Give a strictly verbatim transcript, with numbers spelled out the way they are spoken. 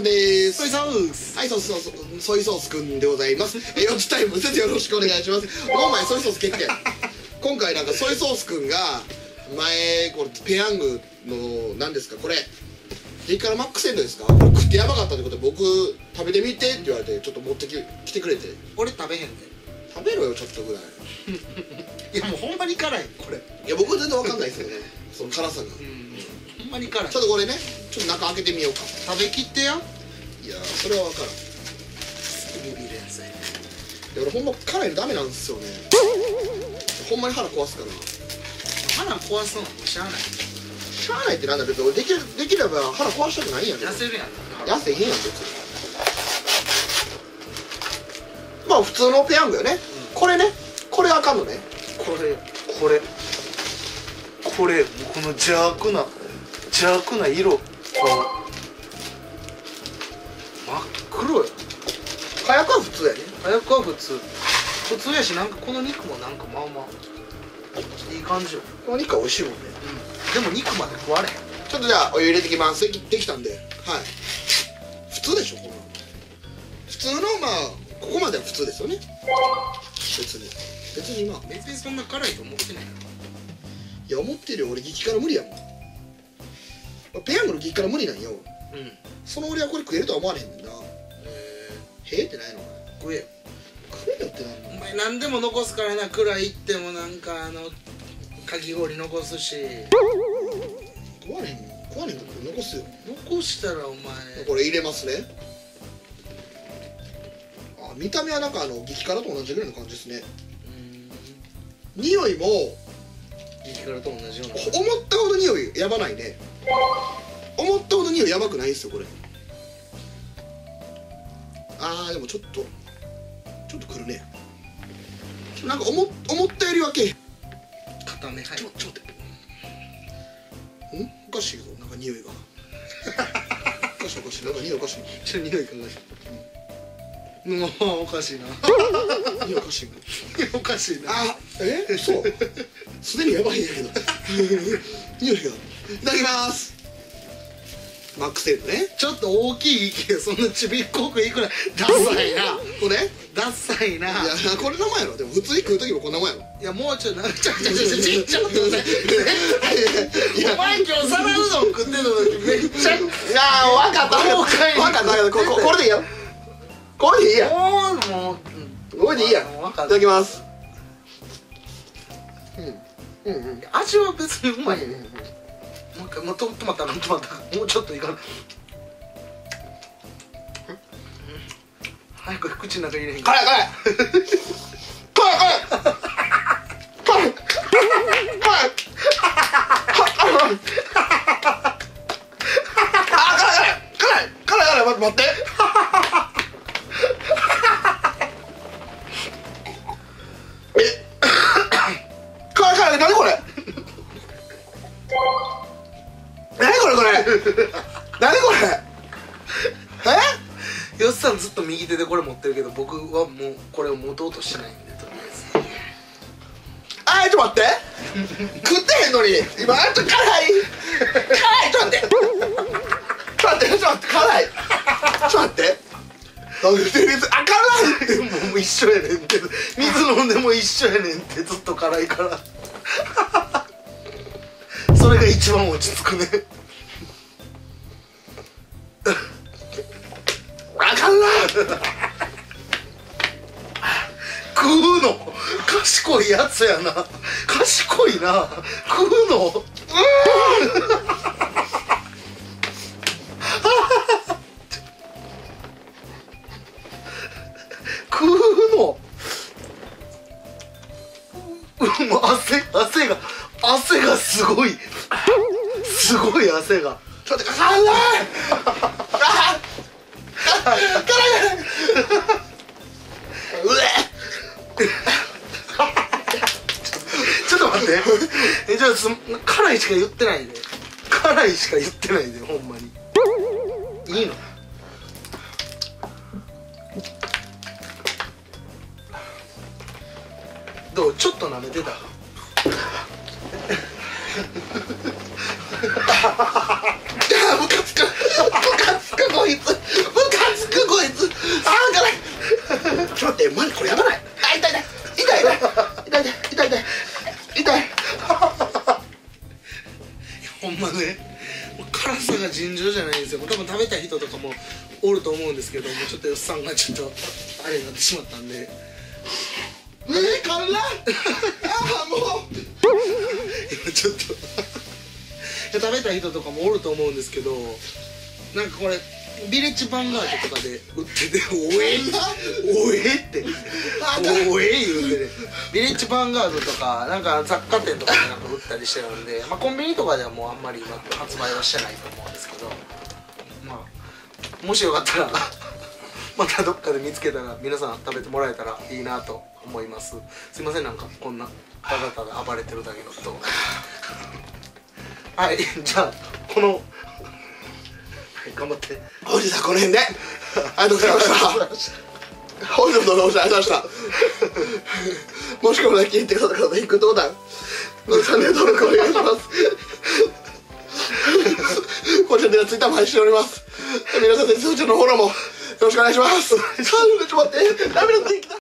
さんです。ソイソース、はい、そうそうそう、ソイソースくんでございます。えよっつタイムよろしくお願いします。お前ソイソース決定。今回なんかソイソースくんが前これペヤングの何ですかこれ激辛マックスエンドですか、食ってやばかったってことで僕食べてみてって言われてちょっと持ってき来てくれて、俺食べへんで、食べろよちょっとぐらい。いやもうほんまに辛いこれ。いや僕全然わかんないですよねその辛さが。ほんまに辛い。ちょっとこれねちょっと中開けてみようか。食べきってや。いやそれはわからん。ビビるやつやね。俺ほんま辛いのダメなんですよね。ほんまに腹壊すから。腹壊すのしゃあない。しゃあないってなんだけど、できるできれば腹壊したくないんやけど。痩せるやん。痩せへんやん別に。まあ普通のペヤングよね、うん、これね、これあかんのね、これこれこれ、この邪悪な邪悪な色が真っ黒い。火薬は普通やね。火薬は普通普通やし、なんかこの肉もなんかまあまあいい感じよ。この肉は美味しいもんね、うん。でも肉まで食われへん。ちょっとじゃあお湯入れてきます。できたんで、はい、普通でしょこの普通の、まあここまでは普通ですよね。別に別にまあ別にそんな辛いと思ってない。いや思ってるよ俺激辛無理やもん、まあ、ペヤングの激辛無理なんよ、うん、その俺はこれ食えるとは思われへんねんな。へえってないの食えよ食えよってないの。お前何でも残すからな。暗いってもなんかあのかき氷残すし。食われへん食われへんから残すよ。残したらお前これ入れますね。あ、見た目はなんかあの激辛と同じぐらいの感じですね。うん、匂いも激辛と同じような。思ったほど匂いやばないね。思ったほど匂いやばくないですよこれ。あーでもちょっとちょっとくるね。なんか思思ったよりはけちょっと待って、うん、おかしいぞなんか匂いが。おかしいおかしいなんか匂いおかしい。ちょっと匂いがおかしい。もうおかしいな。匂いおかしいな。おかしいな。あ、え、そう。すでにやばいんだけど。匂いが。いただきます。マックスエンドね。ちょっと大きい意見そんなちびっこくいくらダサいな。これ？ダサいな。いやこれの前やろ。でも普通に食う時もこんなもんやろ。いやもうちょっとちょっとちょっとちょっとちょっとちょっとお前今日皿うどん食ってた時めっちゃ。いや分かった分かった分かった。これでいいよこれでいいやもうこれでいいや。いただきます。うんうんうん。味は別にうまいね。もう一回もう止まったな止まったもうちょっといかない。早く口の中に入れへん。辛い辛い辛い辛い待ってえ辛い辛い何これ何これこれ何これえ。よっさんずっと右手でこれ持ってるけど僕はもうこれを持とうとしてないんでとりあえず。あーちょっと待って食ってへんのに今あんた辛い辛いちょっと待ってちょっと待ってちょっと待って辛いちょっと待ってあ辛いもう一緒やねんって水飲んでも一緒やねんってずっと辛いからそれが一番落ち着くね。あかんな食うの賢いやつやな賢いな食うのうん食うの、うん、汗汗が汗がすごいすごい汗がちょっと辛いちょっと待ってえじゃあ辛いしか言ってないで辛いしか言ってないでほんまにいいの。どうちょっと舐めてたムカつくムカつくこいつちょっと待って、マジこれやばない？あ、痛い痛い痛い痛い痛い痛い痛い痛い。ほんまね、辛さが尋常じゃないんですよ。多分食べた人とかもおると思うんですけども、ちょっとよっさんがちょっとあれになってしまったんで。えー、辛い！あー、もう今ちょっと食べた人とかもおると思うんですけど、なんかこれビレッジヴァンガードとかで売ってて、おえおえっておえ言うてね、ビレッジヴァンガードとかなんか雑貨店とかでなんか売ったりしてるんで、まあ、コンビニとかではもうあんまり今発売はしてないと思うんですけど、まあもしよかったらまたどっかで見つけたら皆さん食べてもらえたらいいなと思います。すいません、なんかこんなただただ暴れてるだけのことはい、じゃあこの頑張って。本日はこの辺で。ありがとうございました。本日の動画もありがとうございました。もしこれ気に入ってくださった方はグッドボタン、チャンネル登録お願いします。こちらではツイッターも配信しております。皆さん、そちらのフォローもよろしくお願いします。ちょっと待って、涙出てきた。